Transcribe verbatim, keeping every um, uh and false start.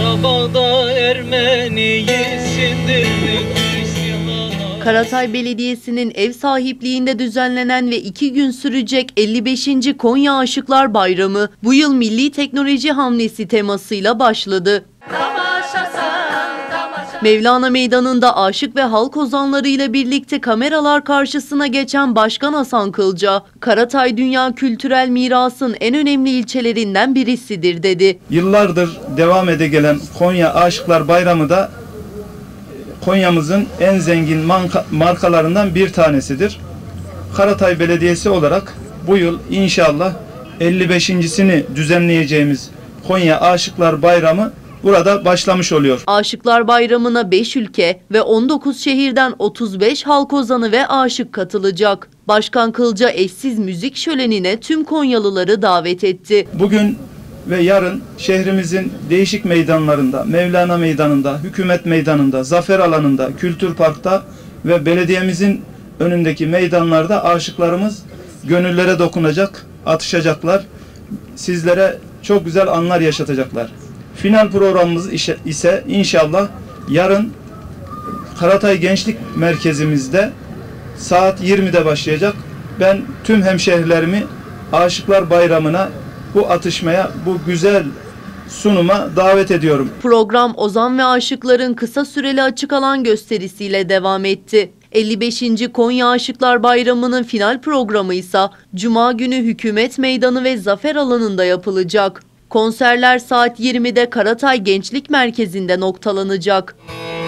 Karabağ'da Ermeni'yi sindirdik. Karatay Belediyesi'nin ev sahipliğinde düzenlenen ve iki gün sürecek elli beşinci Konya Aşıklar Bayramı bu yıl Milli Teknoloji Hamlesi temasıyla başladı. Mevlana Meydanı'nda aşık ve halk ozanlarıyla birlikte kameralar karşısına geçen Başkan Hasan Kılca, Karatay Dünya Kültürel Miras'ın en önemli ilçelerinden birisidir dedi. Yıllardır devam ede gelen Konya Aşıklar Bayramı da Konya'mızın en zengin markalarından bir tanesidir. Karatay Belediyesi olarak bu yıl inşallah elli beşincisini düzenleyeceğimiz Konya Aşıklar Bayramı burada başlamış oluyor. Aşıklar Bayramı'na beş ülke ve on dokuz şehirden otuz beş halk ozanı ve aşık katılacak. Başkan Kılca eşsiz müzik şölenine tüm Konyalıları davet etti. Bugün ve yarın şehrimizin değişik meydanlarında, Mevlana Meydanı'nda, Hükümet Meydanı'nda, Zafer Alanı'nda, Kültür Park'ta ve belediyemizin önündeki meydanlarda aşıklarımız gönüllere dokunacak, atışacaklar, sizlere çok güzel anlar yaşatacaklar. Final programımız ise inşallah yarın Karatay Gençlik Merkezimizde saat yirmide başlayacak. Ben tüm hemşehrilerimi Aşıklar Bayramı'na, bu atışmaya, bu güzel sunuma davet ediyorum. Program ozan ve aşıkların kısa süreli açık alan gösterisiyle devam etti. elli beşinci Konya Aşıklar Bayramı'nın final programı ise Cuma günü Hükümet Meydanı ve Zafer Alanı'nda yapılacak. Konserler saat yirmide Karatay Gençlik Merkezi'nde noktalanacak.